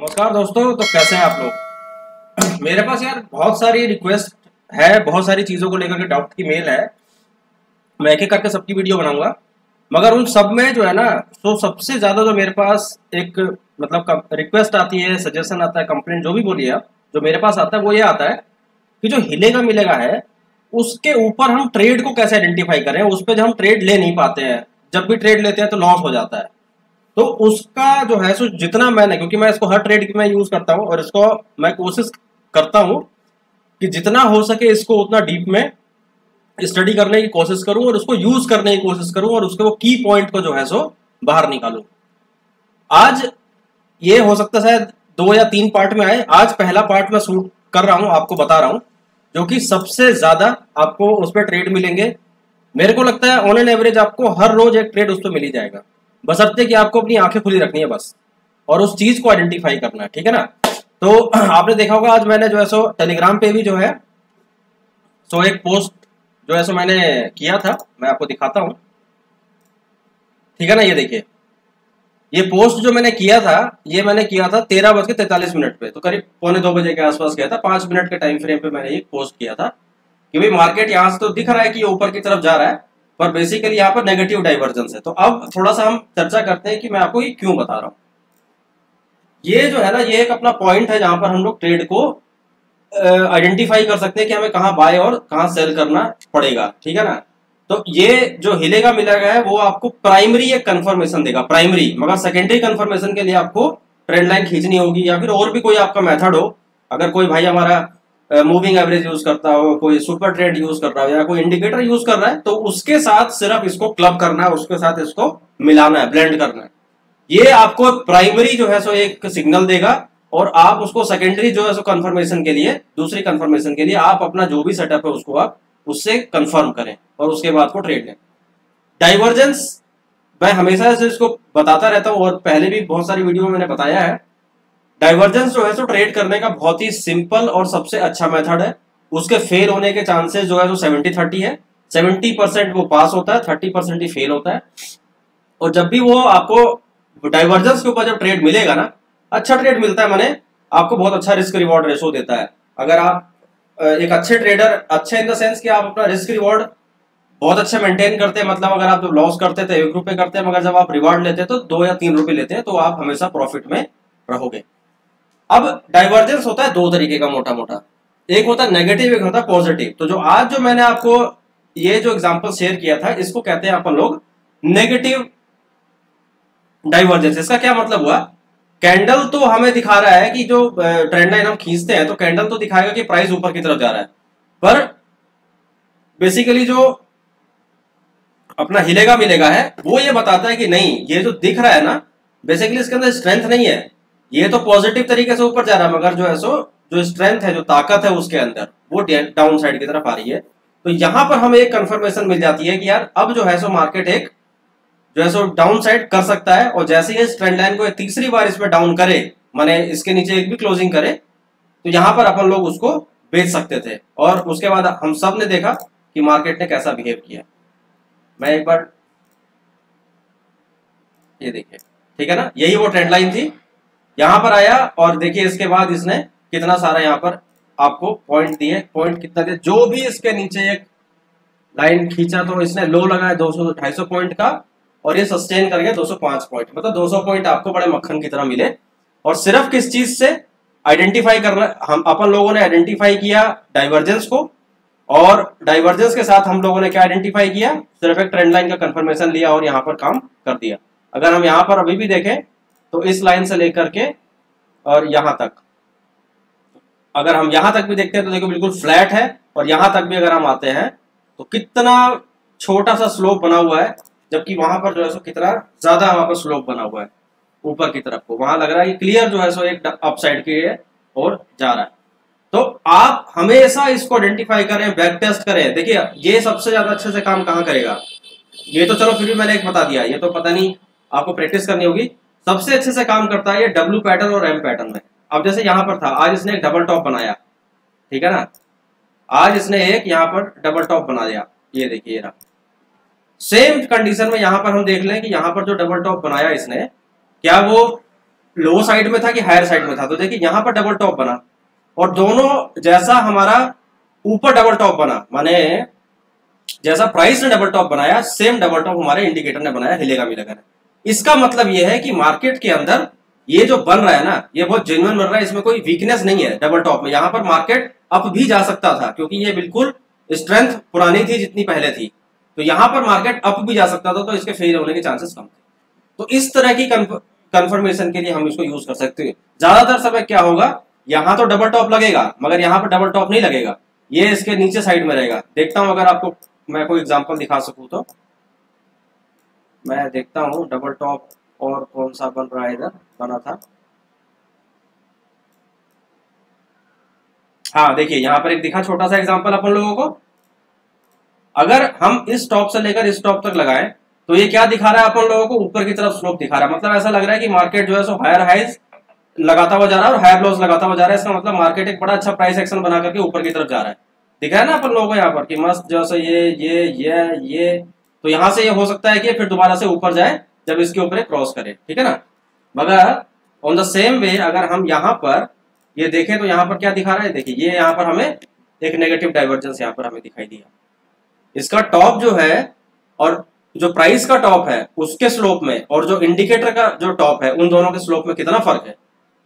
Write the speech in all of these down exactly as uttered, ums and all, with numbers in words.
नमस्कार दोस्तों, तो कैसे हैं आप लोग। मेरे पास यार बहुत सारी रिक्वेस्ट है, बहुत सारी चीज़ों को लेकर के डाउट की मेल है। मैं एक एक करके सबकी वीडियो बनाऊंगा, मगर उन सब में जो है ना, तो सबसे ज़्यादा जो मेरे पास एक मतलब रिक्वेस्ट आती है, सजेशन आता है, कंप्लेंट जो भी बोलिए आप, जो मेरे पास आता है वो ये आता है कि जो हिलेगा मिलेगा है उसके ऊपर हम ट्रेड को कैसे आइडेंटिफाई करें। उस पर जो हम ट्रेड ले नहीं पाते हैं, जब भी ट्रेड लेते हैं तो लॉस हो जाता है। तो उसका जो है सो जितना मैंने, क्योंकि मैं इसको हर ट्रेड में यूज करता हूं और इसको मैं कोशिश करता हूं कि जितना हो सके इसको उतना डीप में स्टडी करने की कोशिश करूं और उसको यूज करने की कोशिश करूं और उसके वो की पॉइंट को जो है सो बाहर निकालूं। आज ये हो सकता है शायद दो या तीन पार्ट में आए। आज पहला पार्ट में शूट कर रहा हूं, आपको बता रहा हूं, जो कि सबसे ज्यादा आपको उस पर ट्रेड मिलेंगे। मेरे को लगता है ऑन एन एवरेज आपको हर रोज एक ट्रेड उस पर मिल ही जाएगा, बशर्ते कि आपको अपनी आंखें खुली रखनी है बस, और उस चीज को आइडेंटिफाई करना है, ठीक है ना। तो आपने देखा होगा आज मैंने जो है सो टेलीग्राम पे भी जो है सो एक पोस्ट जो है सो मैंने किया था, मैं आपको दिखाता हूं, ठीक है ना। ये देखिए, ये पोस्ट जो मैंने किया था, ये मैंने किया था तेरह बज के तैतालीस मिनट पे, तो करीब पौने दो बजे के आसपास किया था। पांच मिनट के टाइम फ्रेम पे मैंने ये पोस्ट किया था कि भाई मार्केट यहाँ से तो दिख रहा है कि ऊपर की तरफ जा रहा है, पर बेसिकली यहाँ पर नेगेटिव डाइवर्जेंस है। तो अब थोड़ा सा हम चर्चा करते हैं कि मैं आपको ये क्यों बता रहा हूँ। ये जो है ना, ये एक अपना पॉइंट है जहां पर हम लोग ट्रेड को आइडेंटिफाई कर सकते हैं कि हमें कहाँ बाय और कहाँ सेल करना पड़ेगा, ठीक है ना। तो ये जो हिलेगा मिलेगा है वो आपको प्राइमरी एक कंफर्मेशन देगा, प्राइमरी, मगर सेकेंडरी कंफर्मेशन के लिए आपको ट्रेंड लाइन खींचनी होगी, या फिर और भी कोई आपका मेथड हो। अगर कोई भाई हमारा मूविंग एवरेज यूज करता हो, कोई सुपर ट्रेड यूज कर रहा हो, या कोई इंडिकेटर यूज कर रहा है, तो उसके साथ सिर्फ इसको क्लब करना है, उसके साथ इसको मिलाना है, ब्लेंड करना है। ये आपको प्राइमरी जो है सो एक सिग्नल देगा और आप उसको सेकेंडरी जो है सो कंफर्मेशन के लिए, दूसरी कंफर्मेशन के लिए आप अपना जो भी सेटअप है उसको आप उससे कंफर्म करें और उसके बाद को ट्रेड लें। डाइवर्जेंस मैं हमेशा से इसको बताता रहता हूँ और पहले भी बहुत सारी वीडियो में मैंने बताया है। डाइवर्जेंस जो है सो ट्रेड करने का बहुत ही सिंपल और सबसे अच्छा मेथड है। उसके फेल होने के चांसेस जो है सो सेवेंटी थर्टी है। सेवेंटी परसेंट वो पास होता है, थर्टी परसेंट ही फेल होता है। और जब भी वो आपको डाइवर्जेंस के ऊपर जब ट्रेड मिलेगा ना, अच्छा ट्रेड मिलता है, मैंने आपको बहुत अच्छा रिस्क रिवॉर्ड रेशो देता है। अगर आप एक अच्छे ट्रेडर, अच्छे इन द सेंस कि आप अपना रिस्क रिवॉर्ड बहुत अच्छा मेंटेन करते हैं, मतलब अगर आप जब लॉस करते थे एक रुपये करते हैं, मगर जब आप रिवॉर्ड लेते हैं तो दो या तीन रुपये लेते हैं, तो आप हमेशा प्रॉफिट में रहोगे। अब डाइवर्जेंस होता है दो तरीके का मोटा मोटा, एक होता है नेगेटिव, एक होता है पॉजिटिव। तो जो आज जो मैंने आपको ये जो एग्जांपल शेयर किया था, इसको कहते हैं अपन लोग नेगेटिव डाइवर्जेंस। इसका क्या मतलब हुआ, कैंडल तो हमें दिखा रहा है कि जो ट्रेंड लाइन हम खींचते हैं तो कैंडल तो दिखाएगा कि प्राइस ऊपर की तरफ जा रहा है, पर बेसिकली जो अपना हिलेगा मिलेगा है वो ये बताता है कि नहीं, ये जो दिख रहा है ना, बेसिकली इसके अंदर स्ट्रेंथ नहीं है, ये तो पॉजिटिव तरीके से ऊपर जा रहा है, मगर जो है सो जो स्ट्रेंथ है, जो ताकत है उसके अंदर, वो डाउन साइड की तरफ आ रही है। तो यहां पर हमें एक कंफर्मेशन मिल जाती है कि यार अब जो है सो मार्केट एक जो है सो डाउन साइड कर सकता है, और जैसे ही इस ट्रेंड लाइन को एक तीसरी बार इसमें डाउन करे, माने इसके नीचे एक भी क्लोजिंग करे, तो यहाँ पर अपन लोग उसको बेच सकते थे। और उसके बाद हम सब ने देखा कि मार्केट ने कैसा बिहेव किया। मैं एक बार ये देखिए, ठीक है ना, यही वो ट्रेंड लाइन थी, यहां पर आया और देखिए इसके बाद इसने कितना सारा यहाँ पर आपको पॉइंट दिए, पॉइंट कितना दिया, जो भी इसके नीचे एक लाइन खींचा तो इसने लो लगाया दो सौ ढाई सौ पॉइंट का, और ये सस्टेन कर गया दो सौ पांच पॉइंट, मतलब दो सौ पॉइंट आपको बड़े मक्खन की तरह मिले। और सिर्फ किस चीज से आइडेंटिफाई करना, हम अपन लोगों ने आइडेंटिफाई किया डाइवर्जेंस को, और डाइवर्जेंस के साथ हम लोगों ने क्या आइडेंटिफाई किया, सिर्फ एक ट्रेंड लाइन का कंफर्मेशन लिया और यहाँ पर काम कर दिया। अगर हम यहाँ पर अभी भी देखें तो इस लाइन से लेकर के और यहां तक, अगर हम यहां तक भी देखते हैं तो देखो बिल्कुल फ्लैट है, और यहां तक भी अगर हम आते हैं तो कितना छोटा सा स्लोप बना हुआ है, जबकि वहां पर जो है सो कितना ज्यादा वहां पर स्लोप बना हुआ है ऊपर की तरफ को। वहां लग रहा है कि क्लियर जो है सो एक अपसाइड की है और जा रहा है। तो आप हमेशा इसको आइडेंटिफाई करें, बैक टेस्ट करें। देखिए ये सबसे ज्यादा अच्छे से काम कहाँ करेगा, ये तो चलो फिर भी मैंने एक बता दिया, ये तो पता नहीं आपको प्रैक्टिस करनी होगी। सबसे अच्छे से काम करता है ये डब्ल्यू पैटर्न और एम पैटर्न में। अब जैसे यहाँ पर था, आज इसने एक डबल टॉप बनाया, ठीक है ना, आज इसने एक यहाँ पर डबल टॉप बना दिया, ये देखिए ना। सेम कंडीशन में यहाँ पर हम देख लें कि यहाँ पर जो डबल टॉप बनाया इसने, क्या वो लो साइड में था कि हायर साइड में था। तो देखिए यहाँ पर डबल टॉप बना और दोनों जैसा हमारा ऊपर डबल टॉप बना, माने जैसा प्राइस ने डबल टॉप बनाया सेम डबल टॉप हमारे इंडिकेटर ने बनाया हिलेगा मिलेगा। इसका मतलब यह है कि मार्केट के अंदर ये जो बन रहा है ना ये बहुत जेन्युइन बन रहा है, इसमें कोई वीकनेस नहीं है। डबल टॉप में यहाँ पर मार्केट अप भी जा सकता था क्योंकि ये बिल्कुल स्ट्रेंथ पुरानी थी जितनी पहले थी, तो यहाँ पर मार्केट अप भी जा सकता था तो इसके फेल होने के चांसेस कम थे। तो इस तरह की कंफर्मेशन के लिए हम इसको यूज कर सकते हैं। ज्यादातर समय क्या होगा, यहाँ तो डबल टॉप लगेगा मगर यहाँ पर डबल टॉप नहीं लगेगा, ये इसके नीचे साइड में रहेगा। देखता हूँ अगर आपको मैं कोई एग्जाम्पल दिखा सकूं तो मैं देखता हूँ डबल टॉप और कौन सा बन रहा है, इधर बना था। हाँ देखिए यहाँ पर एक दिखा छोटा सा एग्जांपल अपन लोगों को। अगर हम इस टॉप से लेकर इस टॉप तक लगाएं तो ये क्या दिखा रहा है अपन लोगों को, ऊपर की तरफ स्लोप दिखा रहा है। मतलब ऐसा लग रहा है कि मार्केट जो है सो हायर हाइज लगाता हुआ जा रहा है और हायर लोज लगाता हुआ जा रहा है। इसका मतलब मार्केट एक बड़ा अच्छा प्राइस एक्शन बना करके ऊपर की तरफ जा रहा है। दिख रहा है ना अपन लोगों को यहाँ पर कि मस्त जो है ये ये ये ये तो यहाँ से ये हो सकता है कि फिर दोबारा से ऊपर जाए जब इसके ऊपर क्रॉस करे, ठीक है ना। मगर ऑन द सेम वे अगर हम यहाँ पर ये देखें तो यहाँ पर क्या दिखा रहा है, देखिए ये यहाँ पर हमें एक नेगेटिव डाइवर्जेंस यहाँ पर हमें दिखाई दिया। इसका टॉप जो है और जो प्राइस का टॉप है उसके स्लोप में और जो इंडिकेटर का जो टॉप है उन दोनों के स्लोप में कितना फर्क है।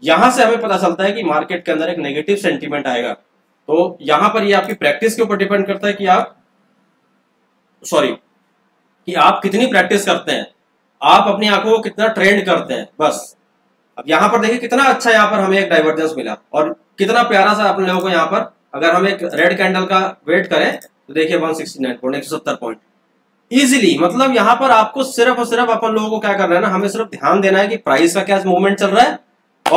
यहाँ से हमें पता चलता है कि मार्केट के अंदर एक नेगेटिव सेंटिमेंट आएगा। तो यहाँ पर ये आपकी प्रैक्टिस के ऊपर डिपेंड करता है कि आप सॉरी कि आप कितनी प्रैक्टिस करते हैं, आप अपनी आंखों को कितना ट्रेंड करते हैं, बस। अब यहाँ पर देखिए कितना अच्छा यहाँ पर हमें एक डाइवर्जेंस मिला और कितना प्यारा सा अपने लोगों को यहाँ पर अगर हम एक रेड कैंडल का वेट करें तो देखिए एक सौ सत्तर पॉइंट इजीली। मतलब यहाँ पर आपको सिर्फ और सिर्फ अपन लोगों को क्या करना है ना, हमें सिर्फ ध्यान देना है कि प्राइस का क्या मूवमेंट चल रहा है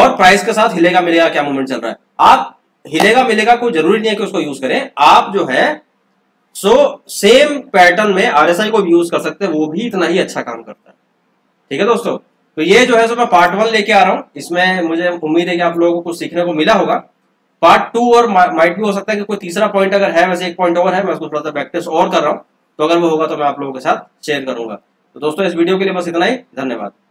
और प्राइस के साथ हिलेगा मिलेगा क्या मूवमेंट चल रहा है। आप हिलेगा मिलेगा कोई जरूरी नहीं है कि उसको यूज करें, आप जो है सो सेम पैटर्न में आर एस आई को भी यूज कर सकते हैं, वो भी इतना ही अच्छा काम करता है। ठीक है दोस्तों, तो ये जो है सो मैं पार्ट वन लेके आ रहा हूँ। इसमें मुझे उम्मीद है कि आप लोगों को कुछ सीखने को मिला होगा। पार्ट टू और माइट भी हो सकता है कि कोई तीसरा पॉइंट अगर है, वैसे एक पॉइंट और है, मैं उसको थोड़ा सा प्रैक्टिस और कर रहा हूँ, तो अगर वो होगा तो मैं आप लोगों के साथ शेयर करूंगा। तो दोस्तों इस वीडियो के लिए बस इतना ही, धन्यवाद।